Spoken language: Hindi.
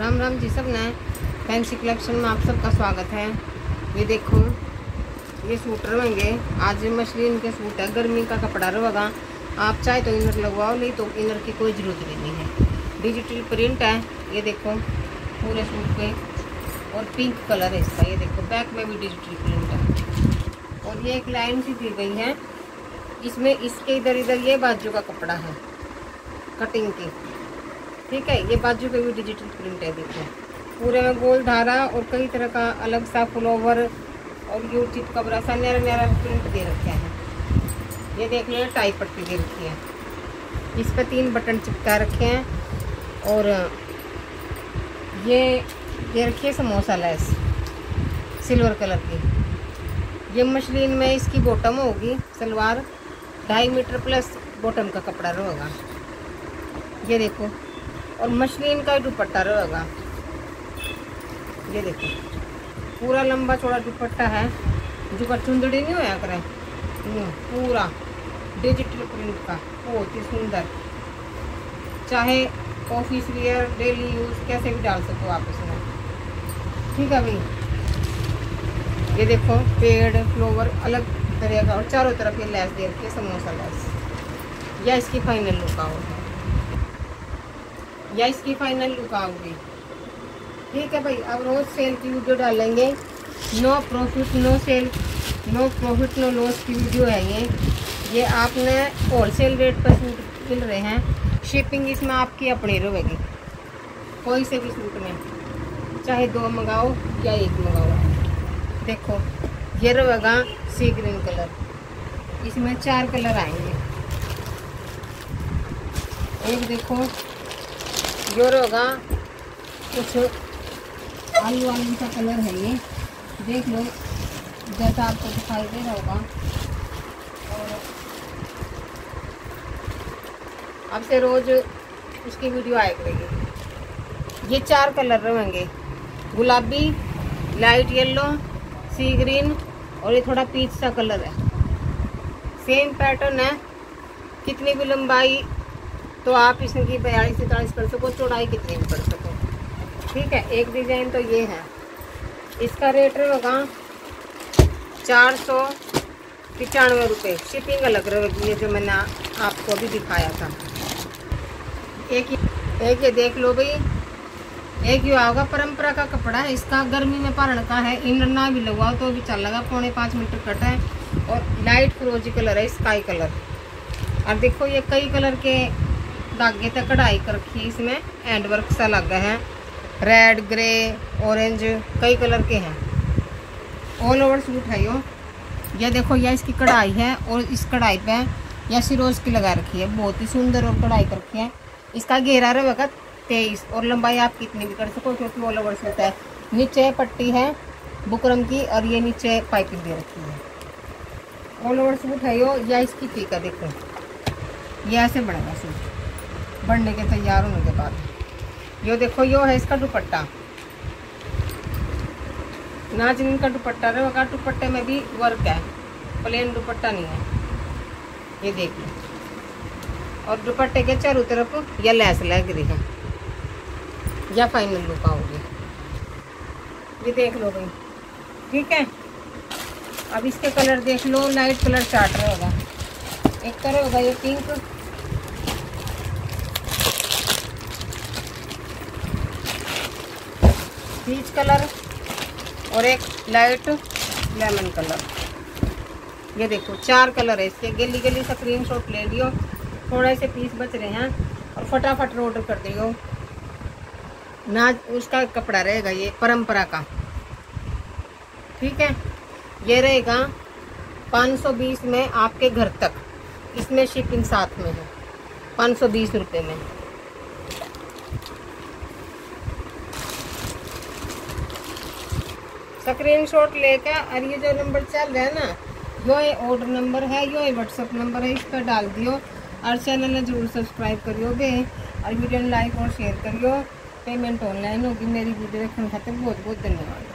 राम राम जी सब नए फैंसी कलेक्शन में आप सबका स्वागत है। ये देखो ये सूटर महंगे आज मशलिन के सूट है, गर्मी का कपड़ा रहेगा। आप चाहे तो इनर लगवाओ, नहीं तो इनर की कोई ज़रूरत भी नहीं है। डिजिटल प्रिंट है ये देखो पूरे सूट पे, और पिंक कलर है इसका। ये देखो बैक में भी डिजिटल प्रिंट है, और ये एक लाइन सी दी गई है इसमें, इसके इधर इधर ये बाजू का कपड़ा है कटिंग की, ठीक है। ये बाजू पे भी डिजिटल प्रिंट है, देखो पूरे में गोल धारा और कई तरह का अलग सा फ्लोवर और यू चिप का बड़ा सा न्यारा न्यारा प्रिंट दे रखे हैं। ये देख लो टाई पट्टी दे रखी है, इस पर 3 बटन चिपका रखे हैं, और ये दे रखी है समोसा लैस सिल्वर कलर की। ये मशलिन में इसकी बॉटम होगी सलवार, 2.5 मीटर प्लस बॉटम का कपड़ा रहेगा। ये देखो और मशलिन का दुपट्टा रहेगा, ये देखो पूरा लंबा चौड़ा दुपट्टा है जो पर चुंदड़ी नहीं होया करे, पूरा डिजिटल प्रिंट का, बहुत ही सुंदर। चाहे ऑफिस वेयर डेली यूज कैसे भी डाल सको आप इसमें, ठीक है भाई। ये देखो पेड़ फ्लोवर अलग तरह का, और चारों तरफ ये लैस दे रखी है समोसा लैस। या इसकी फाइनल लुक आओ, या इसकी फाइनल लुक आओगी, ठीक है भाई। अब रोज़ सेल की वीडियो डालेंगे, no profit no sale, no profit no loss की वीडियो है ये आपने होलसेल रेट पर सूट मिल रहे हैं। शिपिंग इसमें आपकी अपनी रहेगी, कोई से भी सूट में, चाहे 2 मंगाओ या 1 मंगाओ। देखो ये रहेगा सी ग्रीन कलर, इसमें 4 कलर आएंगे। एक देखो जो होगा कुछ आलू आलू का कलर है, ये देख लो जैसा आपको दिखाई दे रहा होगा। और अब से रोज़ उसकी वीडियो आया करेगी। ये 4 कलर रहेंगे, गुलाबी, लाइट येलो, सी ग्रीन, और ये थोड़ा पीच सा कलर है। सेम पैटर्न है, कितनी भी लंबाई तो आप इसकी 42 से 43 कर सको, चौड़ाई कितनी भी कर सको, ठीक है। एक डिज़ाइन तो ये है, इसका रेट होगा 495 रुपये, शिपिंग अलग रहेगी। ये जो मैंने आपको अभी दिखाया था, एक ये देख लो भाई, एक ये होगा परंपरा का कपड़ा है, इसका गर्मी में पारण का है। इनर ना भी लगवाओ तो भी चल लगा, 4.5 मीटर कट है, और लाइट फिरोजी कलर है, स्काई कलर। और देखो ये कई कलर के धागे तक कढ़ाई कर रखी है, इसमें हैंड वर्क सा लगा है, रेड, ग्रे, ऑरेंज, कई कलर के हैं। ऑल ओवर सूट है यो। ये देखो यह इसकी कढ़ाई है, और इस कढ़ाई पे यह सिरोज की लगा रखी है, बहुत ही सुंदर और कढ़ाई कर रखी है। इसका घेरा रहेगा 23, और लंबाई आप कितनी भी कर सको क्योंकि ऑल ओवर सूट है। नीचे पट्टी है बुकरम की, और ये नीचे पाइपिंग दे रखी है। ऑल ओवर सूट है यो। या इसकी टीका देखो, यह ऐसे बढ़ेगा सूट बढ़ने के तैयार होने के बाद। यो देखो यो है इसका दुपट्टा, नाजनीन का दुपट्टा रहेगा। दुपट्टे में भी वर्क है, प्लेन दुपट्टा नहीं है, ये देख लो। और दुपट्टे के चारों तरफ यह लैस लग रही है, या फाइनल लुक आओगे, ये देख लो भाई, ठीक है। अब इसके कलर देख लो, लाइट कलर 4 रहेगा। एक तरह होगा ये पिंक, पीच कलर, और एक लाइट लेमन कलर। ये देखो 4 कलर है इसके। गली गली से स्क्रीन शॉट ले लियो, थोड़े से पीस बच रहे हैं, और फटाफट ऑर्डर कर दियो ना। उसका कपड़ा रहेगा ये परंपरा का, ठीक है। ये रहेगा 520 में आपके घर तक, इसमें शिपिंग साथ में है 520 रुपये में। स्क्रीनशॉट लेकर, और ये जो नंबर चल रहा है ना, यो ये ऑर्डर नंबर है, यो ये व्हाट्सअप नंबर है, इस पर डाल दियो। और चैनल ने जरूर सब्सक्राइब करियो बे, और वीडियो लाइक और शेयर करियो। पेमेंट ऑनलाइन होगी। मेरी वीडियो देखने खातिर बहुत बहुत धन्यवाद।